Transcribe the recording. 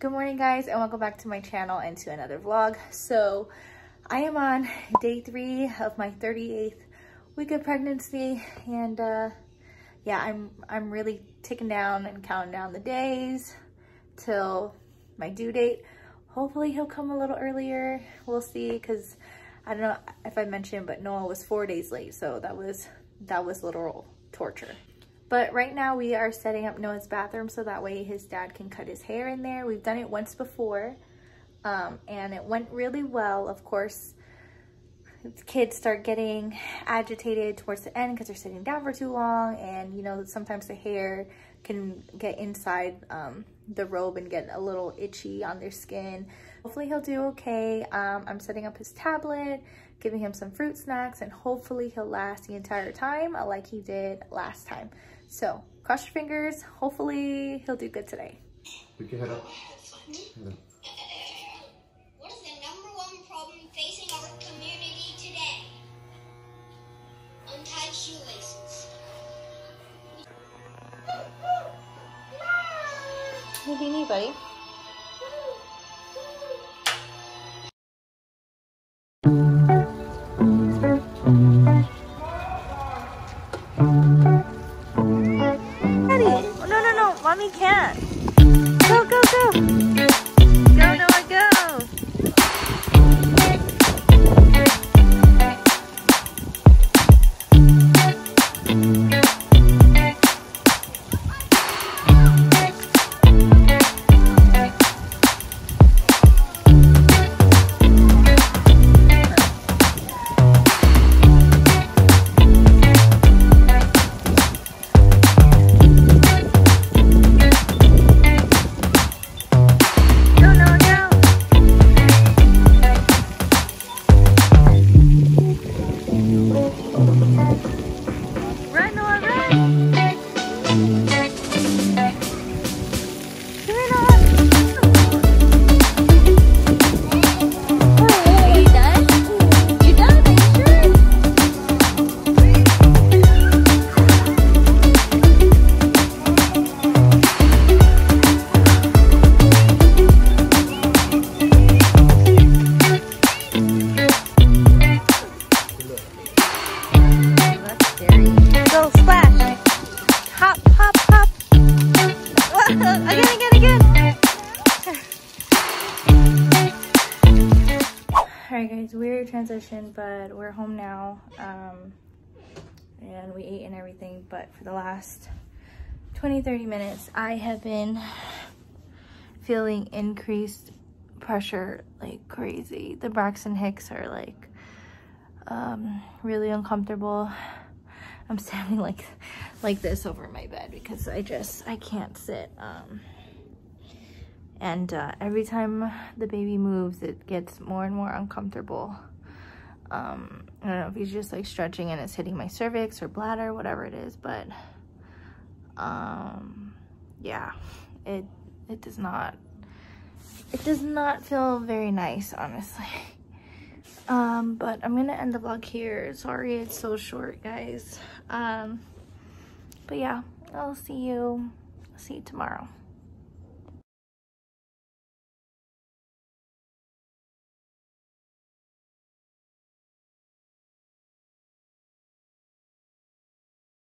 Good morning, guys, and welcome back to my channel and to another vlog. So I am on day 3 of my 38th week of pregnancy, and yeah, I'm really ticking down and counting down the days till my due date. Hopefully he'll come a little earlier. We'll see, because I don't know if I mentioned, but Noah was 4 days late, so that was literal torture. But right now we are setting up Noah's bathroom so that way his dad can cut his hair in there. We've done it once before, and it went really well. Of course, kids start getting agitated towards the end because they're sitting down for too long, and you know, sometimes the hair can get inside the robe and get a little itchy on their skin. Hopefully he'll do okay. I'm setting up his tablet, giving him some fruit snacks, and hopefully he'll last the entire time like he did last time. So cross your fingers, hopefully he'll do good today. Pick your head up. Yeah. What is the #1 problem facing our community today? Untied shoelaces. What do you need, buddy? Mommy can't. Go, go, go. Go, Noah, go. Transition, but we're home now, and we ate and everything, but for the last 20-30 minutes I have been feeling increased pressure like crazy. The Braxton Hicks are like really uncomfortable. I'm standing like this over my bed because I can't sit, and every time the baby moves it gets more and more uncomfortable. I don't know if he's just like stretching and it's hitting my cervix or bladder, whatever it is, but yeah, it does not feel very nice, honestly. But I'm gonna end the vlog here. Sorry it's so short, guys. But yeah, I'll see you tomorrow.